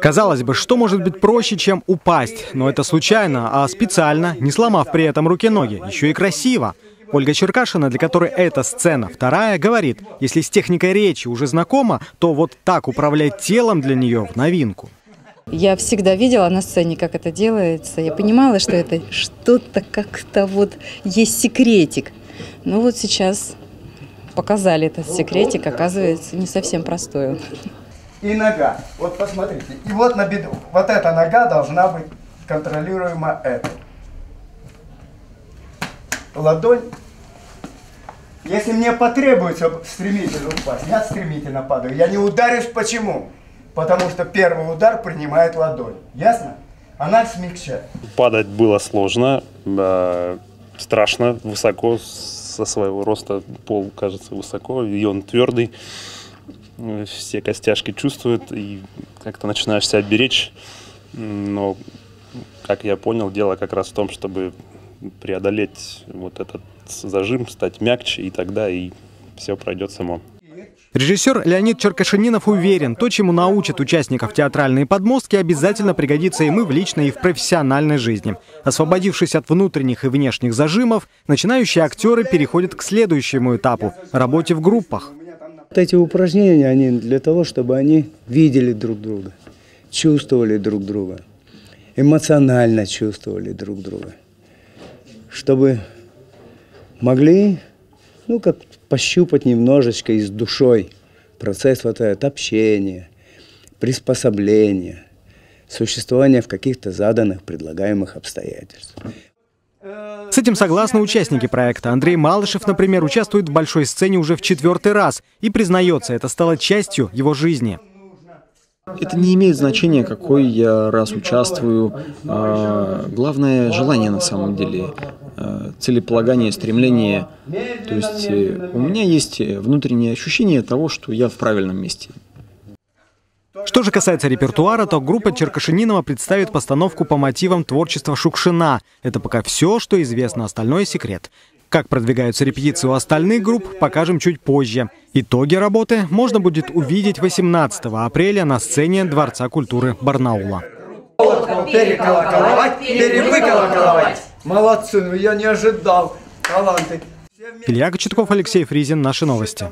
Казалось бы, что может быть проще, чем упасть? Но это случайно, а специально, не сломав при этом руки-ноги. Еще и красиво. Ольга Черкашина, для которой эта сцена вторая, говорит, если с техникой речи уже знакома, то вот так управлять телом для нее в новинку. Я всегда видела на сцене, как это делается. Я понимала, что это что-то как-то вот есть секретик. Но вот сейчас показали этот секретик, оказывается, не совсем простой. И нога. Вот посмотрите. И вот на бедру. Вот эта нога должна быть контролируема этой. Ладонь. Если мне потребуется стремительно упасть, я стремительно падаю. Я не ударюсь. Почему? Потому что первый удар принимает ладонь. Ясно? Она смягчает. Падать было сложно, страшно, высоко. Со своего роста пол кажется высоко, и он твердый. Все костяшки чувствуют, и как-то начинаешь себя беречь. Но, как я понял, дело как раз в том, чтобы преодолеть вот этот зажим, стать мягче, и тогда и все пройдет само. Режиссер Леонид Черкашининов уверен, то, чему научат участников театральные подмостки, обязательно пригодится им и в личной, и в профессиональной жизни. Освободившись от внутренних и внешних зажимов, начинающие актеры переходят к следующему этапу – работе в группах. Вот эти упражнения, они для того, чтобы они видели друг друга, чувствовали друг друга, эмоционально чувствовали друг друга, чтобы могли, ну, как пощупать немножечко и с душой процесс вот этот общения, приспособления, существования в каких-то заданных, предлагаемых обстоятельствах. С этим согласны участники проекта. Андрей Малышев, например, участвует в большой сцене уже в 4-й раз и признается, это стало частью его жизни. Это не имеет значения, какой я раз участвую. Главное – желание на самом деле, целеполагание, стремление. То есть у меня есть внутреннее ощущение того, что я в правильном месте. Что же касается репертуара, то группа Черкашининова представит постановку по мотивам творчества Шукшина. Это пока все, что известно, остальное секрет. Как продвигаются репетиции у остальных групп, покажем чуть позже. Итоги работы можно будет увидеть 18 апреля на сцене Дворца культуры Барнаула. Переколоколовать, перевыколоколовать. Молодцы, но я не ожидал. Таланты. Илья Кочетков, Алексей Фризин. Наши новости.